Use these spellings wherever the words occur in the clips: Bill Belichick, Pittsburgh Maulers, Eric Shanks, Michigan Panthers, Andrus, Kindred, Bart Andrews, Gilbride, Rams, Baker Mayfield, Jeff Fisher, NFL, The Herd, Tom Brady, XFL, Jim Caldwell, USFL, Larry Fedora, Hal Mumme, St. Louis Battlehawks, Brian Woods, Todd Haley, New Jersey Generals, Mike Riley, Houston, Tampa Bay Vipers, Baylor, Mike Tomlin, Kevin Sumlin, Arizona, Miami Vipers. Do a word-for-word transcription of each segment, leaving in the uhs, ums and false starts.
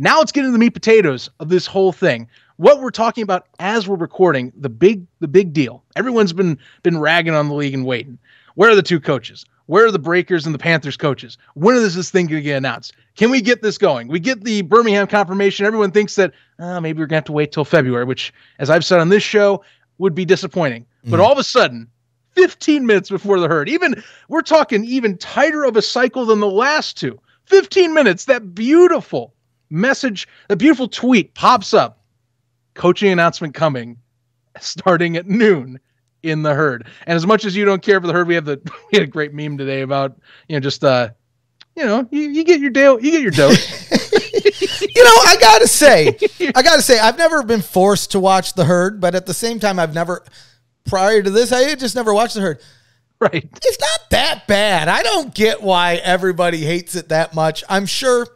Now let's get into the meat potatoes of this whole thing. What we're talking about as we're recording, the big the big deal. Everyone's been been ragging on the league and waiting. Where are the two coaches? Where are the Breakers and the Panthers coaches? When is this thing going to get announced? Can we get this going? We get the Birmingham confirmation. Everyone thinks that oh, maybe we're going to have to wait till February, which, as I've said on this show, would be disappointing. Mm. But all of a sudden, fifteen minutes before the Herd, even we're talking even tighter of a cycle than the last two. fifteen minutes, that beautiful message, that beautiful tweet pops up. Coaching announcement coming, starting at noon. In the Herd. And as much as you don't care for the Herd, we have the we had a great meme today about, you know, just uh you know, you, you get your deal, you get your dose. You know, I gotta say, I gotta say, I've never been forced to watch the Herd, but at the same time, I've never prior to this, I had just never watched the Herd. Right. It's not that bad. I don't get why everybody hates it that much. I'm sure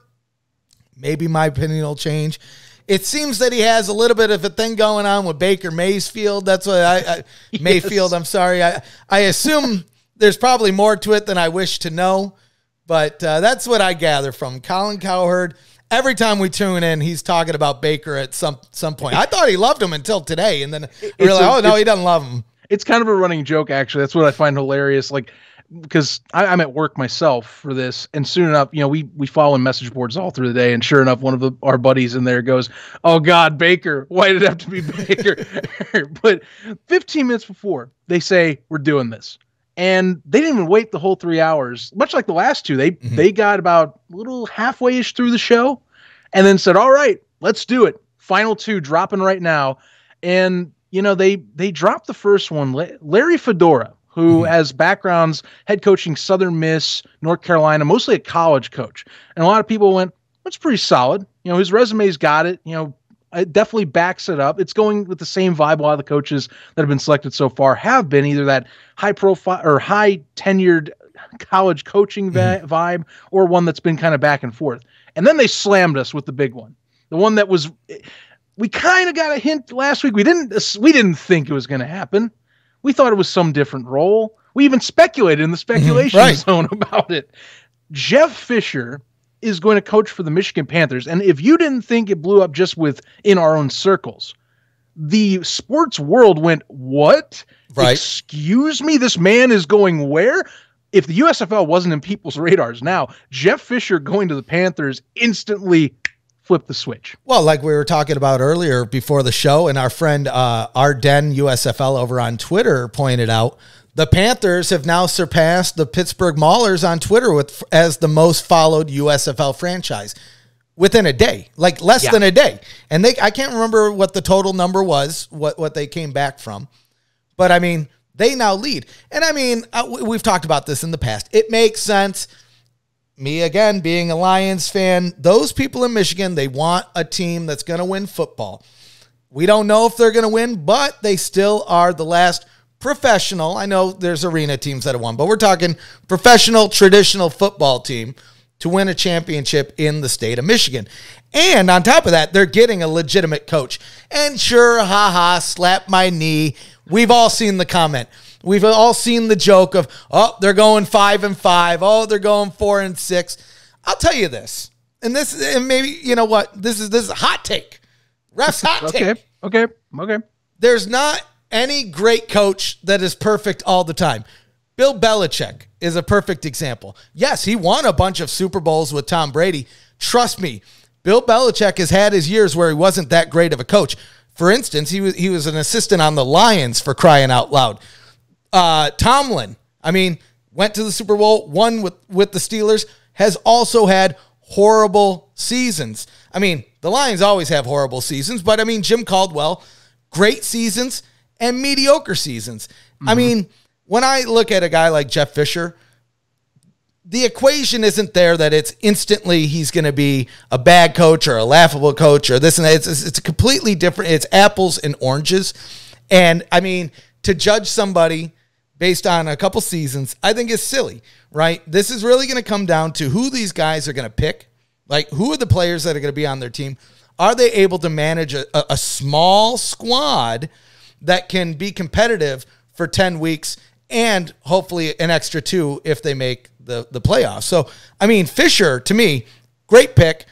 maybe my opinion will change. It seems that he has a little bit of a thing going on with Baker Mayfield. That's what I, I yes. Mayfield. I'm sorry. I, I assume there's probably more to it than I wish to know, but uh, that's what I gather from Colin Cowherd. Every time we tune in, he's talking about Baker at some, some point. I thought he loved him until today. And then I realized, oh no, he doesn't love him. It's kind of a running joke. Actually, that's what I find hilarious. Like, because I, I'm at work myself for this, and soon enough, you know, we we follow message boards all through the day, and sure enough, one of the, our buddies in there goes, "Oh God, Baker! Why did it have to be Baker?" But fifteen minutes before, they say we're doing this, and they didn't even wait the whole three hours. Much like the last two, they mm-hmm. they got about a little halfway-ish through the show, and then said, "All right, let's do it." Final two dropping right now, and you know they they dropped the first one, Larry Fedora, who has backgrounds, head coaching Southern Miss, North Carolina, mostly a college coach. And a lot of people went, that's pretty solid. You know, his resume's got it. You know, it definitely backs it up. It's going with the same vibe a lot of the coaches that have been selected so far have been, either that high-profile or high-tenured college coaching vi mm-hmm. vibe or one that's been kind of back and forth. And then they slammed us with the big one, the one that was – we kind of got a hint last week. We didn't, we didn't think it was going to happen. We thought it was some different role. We even speculated in the speculation right. zone about it. Jeff Fisher is going to coach for the Michigan Panthers. And if you didn't think it blew up just within our own circles, the sports world went, what? Right. Excuse me, this man is going where? If the U S F L wasn't in people's radars now, Jeff Fisher going to the Panthers instantly flip the switch. Well, like we were talking about earlier before the show, and our friend uh, Arden U S F L over on Twitter pointed out, the Panthers have now surpassed the Pittsburgh Maulers on Twitter with as the most followed U S F L franchise within a day, like less yeah. than a day. And they, I can't remember what the total number was, what, what they came back from. But, I mean, they now lead. And, I mean, we've talked about this in the past. It makes sense. Me, again, being a Lions fan, those people in Michigan, they want a team that's going to win football. We don't know if they're going to win, but they still are the last professional. I know there's arena teams that have won, but we're talking professional, traditional football team to win a championship in the state of Michigan. And on top of that, they're getting a legitimate coach. And sure, haha, slap my knee. We've all seen the comment. We've all seen the joke of, oh, they're going five and five. Oh, they're going four and six. I'll tell you this. And this and maybe, you know what? This is this is a hot take. Ref's hot okay, take. Okay. Okay. There's not any great coach that is perfect all the time. Bill Belichick is a perfect example. Yes, he won a bunch of Super Bowls with Tom Brady. Trust me, Bill Belichick has had his years where he wasn't that great of a coach. For instance, he was he was an assistant on the Lions, for crying out loud. Uh, Tomlin, I mean, went to the Super Bowl, won with, with the Steelers, has also had horrible seasons. I mean, the Lions always have horrible seasons, but, I mean, Jim Caldwell, great seasons and mediocre seasons. Mm-hmm. I mean, when I look at a guy like Jeff Fisher, the equation isn't there that it's instantly he's going to be a bad coach or a laughable coach or this and that. It's, it's, it's completely different. It's apples and oranges. And, I mean, to judge somebody based on a couple seasons, I think is silly, right? This is really going to come down to who these guys are going to pick. Like, who are the players that are going to be on their team? Are they able to manage a, a small squad that can be competitive for ten weeks and hopefully an extra two if they make the, the playoffs? So, I mean, Fisher, to me, great pick.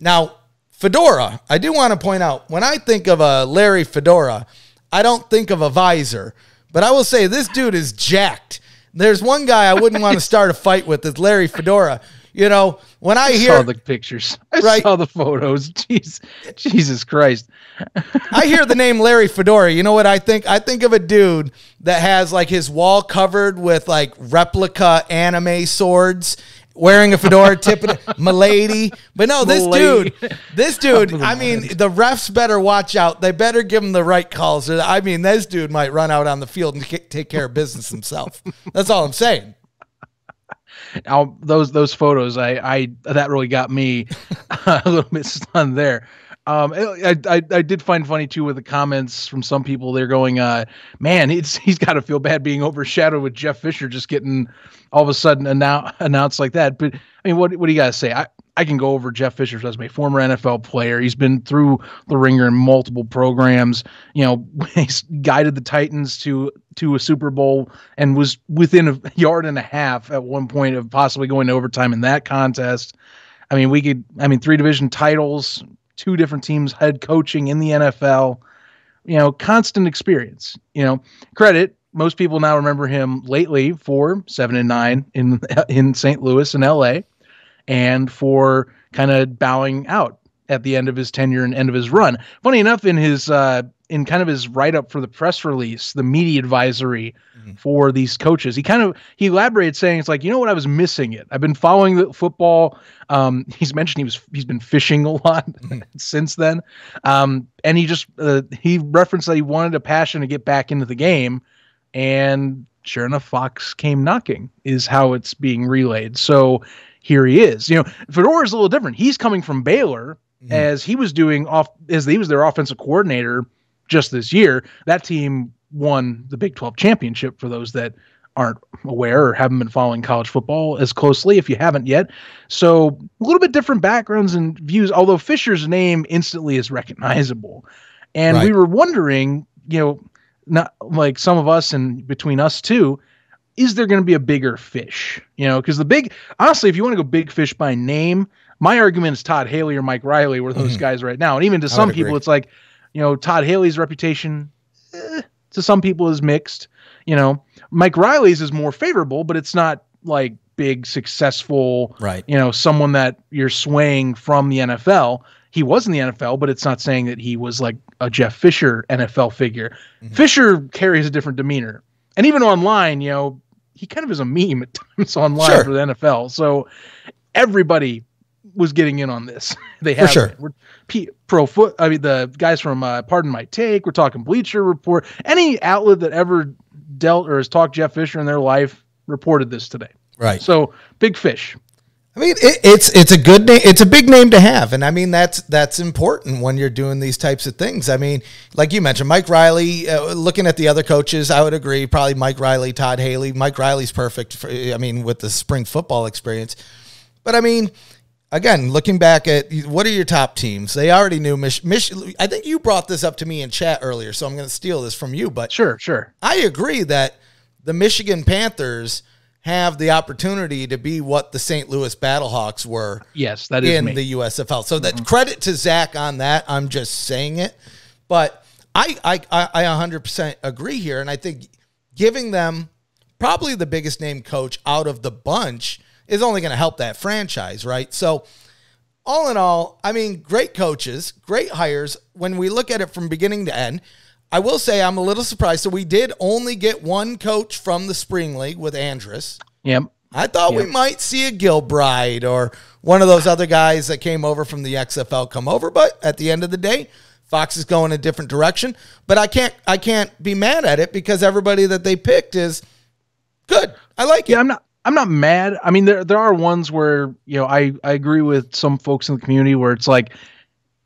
Now, Fedora. I do want to point out, when I think of a Larry Fedora, I don't think of a visor. But I will say, this dude is jacked. There's one guy I wouldn't want to start a fight with, is Larry Fedora. You know, when I hear... I saw the pictures. I right? saw the photos. Jeez, Jesus Christ. I hear the name Larry Fedora. You know what I think? I think of a dude that has, like, his wall covered with, like, replica anime swords, wearing a fedora, tipping it, m'lady. But no, this m'lady. dude, this dude, I mean, the refs better watch out. They better give him the right calls. I mean, this dude might run out on the field and take care of business himself. That's all I'm saying. Now, those those photos, I, I that really got me a little bit stunned there. Um, I, I I did find funny too with the comments from some people. They're going, uh, man, it's he's got to feel bad being overshadowed with Jeff Fisher just getting all of a sudden annou announced like that. But I mean, what what do you guys say? I I can go over Jeff Fisher's resume. Former N F L player, he's been through the ringer in multiple programs. You know, he's guided the Titans to to a Super Bowl and was within a yard and a half at one point of possibly going to overtime in that contest. I mean, we could. I mean, three division titles. Two different teams, head coaching in the N F L, you know, constant experience, you know, credit. Most people now remember him lately for seven and nine in, in Saint Louis and L A, and for kind of bowing out at the end of his tenure and end of his run. Funny enough, in his, uh, in kind of his write up for the press release, the media advisory mm-hmm. for these coaches, he kind of, he elaborated saying, it's like, you know what? I was missing it. I've been following the football. Um, he's mentioned he was, he's been fishing a lot mm-hmm. since then. Um, and he just, uh, he referenced that he wanted a passion to get back into the game, and sure enough, Fox came knocking is how it's being relayed. So here he is, you know, Fedora is a little different. He's coming from Baylor mm-hmm. as he was doing off as he was their offensive coordinator. Just this year, that team won the Big twelve championship. For those that aren't aware or haven't been following college football as closely, if you haven't yet. So a little bit different backgrounds and views, although Fisher's name instantly is recognizable. And right. we were wondering, you know, not like some of us and between us two, is there going to be a bigger fish? You know, because the big, honestly, if you want to go big fish by name, my argument is Todd Haley or Mike Riley were those mm-hmm. guys right now. And even to some people, agree. It's like, you know, Todd Haley's reputation eh, to some people is mixed. You know, Mike Riley's is more favorable, but it's not like big, successful, right? You know, someone that you're swaying from the N F L. He was in the N F L, but it's not saying that he was like a Jeff Fisher N F L figure. Mm-hmm. Fisher carries a different demeanor. And even online, you know, he kind of is a meme at times online sure. for the N F L. So everybody was getting in on this. They have sure. We're P pro foot. I mean, the guys from uh, Pardon My Take, we're talking Bleacher Report, any outlet that ever dealt or has talked Jeff Fisher in their life reported this today. Right. So big fish. I mean, it, it's, it's a good name. It's a big name to have. And I mean, that's, that's important when you're doing these types of things. I mean, like you mentioned, Mike Riley, uh, looking at the other coaches, I would agree. Probably Mike Riley, Todd Haley. Mike Riley's perfect for, I mean, with the spring football experience, but I mean, again, looking back at what are your top teams? They already knew Mich Mich I think you brought this up to me in chat earlier, so I'm going to steal this from you. But sure, sure. I agree that the Michigan Panthers have the opportunity to be what the Saint Louis Battlehawks were. Yes, that is in me. The U S F L. So that mm-hmm. credit to Zach on that. I'm just saying it, but I I I one hundred percent agree here, and I think giving them probably the biggest name coach out of the bunch is only going to help that franchise, right? So all in all, I mean, great coaches, great hires. When we look at it from beginning to end, I will say I'm a little surprised. So we did only get one coach from the Spring League with Andrus. Yep. I thought yep. we might see a Gilbride or one of those other guys that came over from the X F L come over. But at the end of the day, Fox is going a different direction. But I can't, I can't be mad at it because everybody that they picked is good. I like yeah, it. I'm not. I'm not mad. I mean, there there are ones where, you know, I, I agree with some folks in the community where it's like,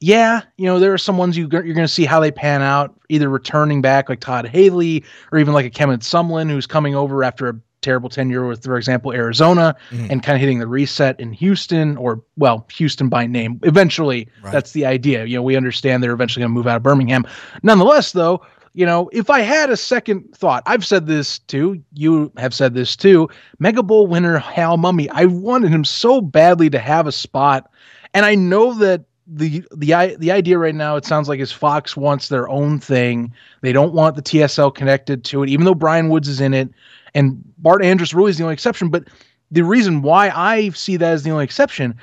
yeah, you know, there are some ones you, you're going to see how they pan out, either returning back like Todd Haley or even like a Kevin Sumlin who's coming over after a terrible tenure with, for example, Arizona mm-hmm. and kind of hitting the reset in Houston or, well, Houston by name. Eventually, right. that's the idea. You know, we understand they're eventually going to move out of Birmingham. Nonetheless, though, you know, if I had a second thought, I've said this too. You have said this too. Mega Bowl winner Hal Mumme. I wanted him so badly to have a spot, and I know that the the the idea right now, it sounds like, is Fox wants their own thing. They don't want the T S L connected to it, even though Brian Woods is in it, and Bart Andrews really is the only exception. But the reason why I see that as the only exception,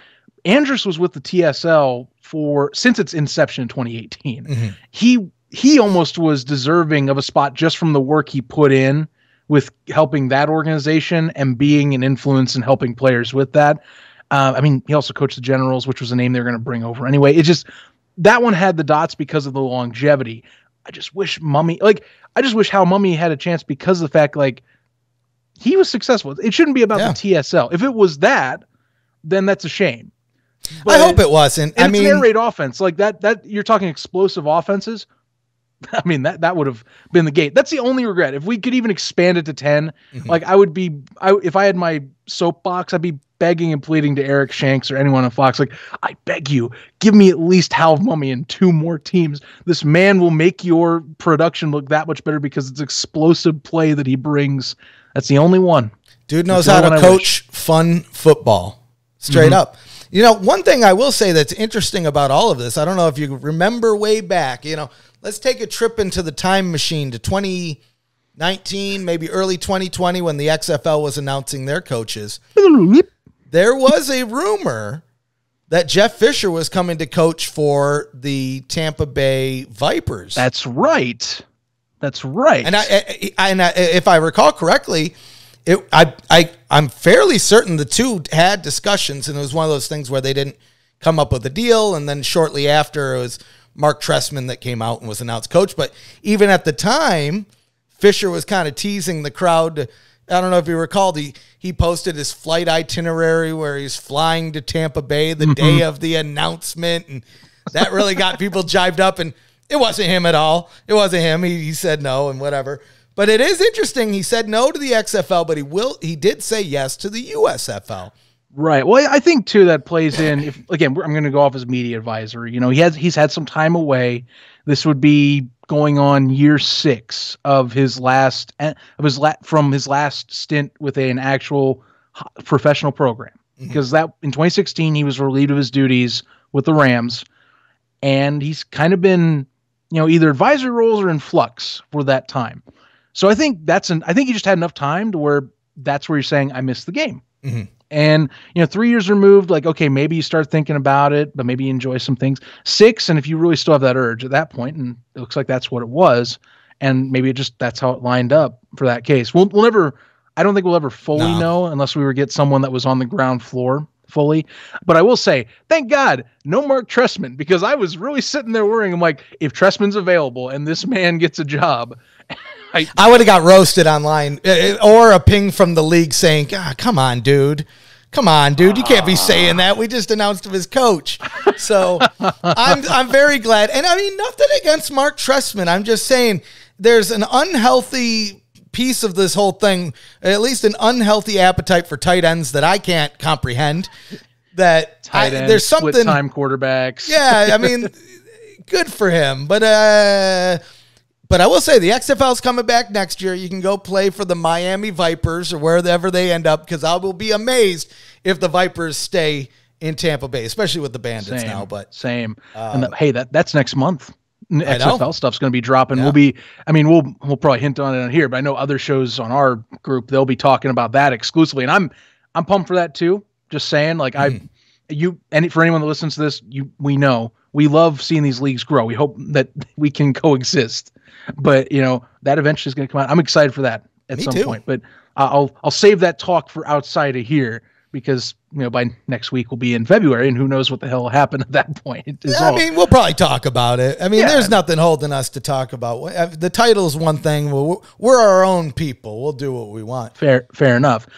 Andrus was with the T S L for since its inception in twenty eighteen. Mm-hmm. He he almost was deserving of a spot just from the work he put in with helping that organization and being an influence and helping players with that. Uh, I mean, he also coached the Generals, which was a name they're going to bring over anyway. It just, that one had the dots because of the longevity. I just wish Mumme, like, I just wish Hal Mumme had a chance because of the fact, like, he was successful. It shouldn't be about yeah. the T S L. If it was that, then that's a shame. But I hope it wasn't. And I mean, it's an air raid offense like that. That you're talking explosive offenses. I mean, that, that would have been the gate. That's the only regret. If we could even expand it to ten, mm-hmm. like I would be, I, if I had my soapbox, I'd be begging and pleading to Eric Shanks or anyone on Fox. Like, I beg you, give me at least Hal Mumme and two more teams. This man will make your production look that much better because it's explosive play that he brings. That's the only one. Dude knows how to coach fun football straight mm-hmm. up. You know, one thing I will say that's interesting about all of this, I don't know if you remember way back, you know, let's take a trip into the time machine to twenty nineteen, maybe early twenty twenty, when the X F L was announcing their coaches. There was a rumor that Jeff Fisher was coming to coach for the Tampa Bay Vipers. That's right. That's right. And I, I, I, and I if I recall correctly, It, I, I, I'm fairly certain the two had discussions, and it was one of those things where they didn't come up with a deal, and then shortly after, it was Mark Trestman that came out and was announced coach. But even at the time, Fisher was kind of teasing the crowd. To, I don't know if you recall, he, he posted his flight itinerary where he's flying to Tampa Bay the mm-hmm. day of the announcement, and that really got people jived up, and it wasn't him at all. It wasn't him. He, he said no and whatever. But it is interesting. He said no to the X F L, but he will. He did say yes to the U S F L. Right. Well, I think too that plays in. If again, I'm going to go off as media advisor. You know, he has he's had some time away. This would be going on year six of his last of his la from his last stint with a, an actual professional program, because mm-hmm. that in twenty sixteen he was relieved of his duties with the Rams, and he's kind of been, you know, either advisory roles or in flux for that time. So I think that's an, I think he just had enough time to where that's where you're saying, I missed the game. Mm-hmm. And, you know, three years removed, like, okay, maybe you start thinking about it, but maybe you enjoy some things. Six, and if you really still have that urge at that point, and it looks like that's what it was, and maybe it just, that's how it lined up for that case. We'll, we'll never, I don't think we'll ever fully no. know unless we were get someone that was on the ground floor fully. But I will say, thank God, no Mark Trestman, because I was really sitting there worrying. I'm like, if Trestman's available and this man gets a job, I, I would have got roasted online or a ping from the league saying, ah, come on, dude. Come on, dude. You can't be saying that. We just announced him as coach. So I'm, I'm very glad. And I mean, nothing against Mark Trestman. I'm just saying there's an unhealthy piece of this whole thing, at least an unhealthy appetite for tight ends that I can't comprehend. That tight ends, I, there's something, split time quarterbacks. Yeah, I mean, good for him. But, uh, But I will say the X F L's coming back next year. You can go play for the Miami Vipers or wherever they end up, because I will be amazed if the Vipers stay in Tampa Bay, especially with the Bandits same, now. But same. Uh, and the, hey, that that's next month. X F L stuff's going to be dropping. Yeah. We'll be. I mean, we'll we'll probably hint on it on here, but I know other shows on our group, they'll be talking about that exclusively, and I'm I'm pumped for that too. Just saying, like mm-hmm. I. You and for anyone that listens to this, you we know we love seeing these leagues grow. We hope that we can coexist, but you know that eventually is going to come out. I'm excited for that at Me some too. point, but I'll I'll save that talk for outside of here, because you know by next week we'll be in February, and who knows what the hell will happen at that point. Yeah, I mean, we'll probably talk about it. I mean, yeah. there's nothing holding us to talk about. The title's one thing. We're, we're our own people. We'll do what we want. Fair, fair enough.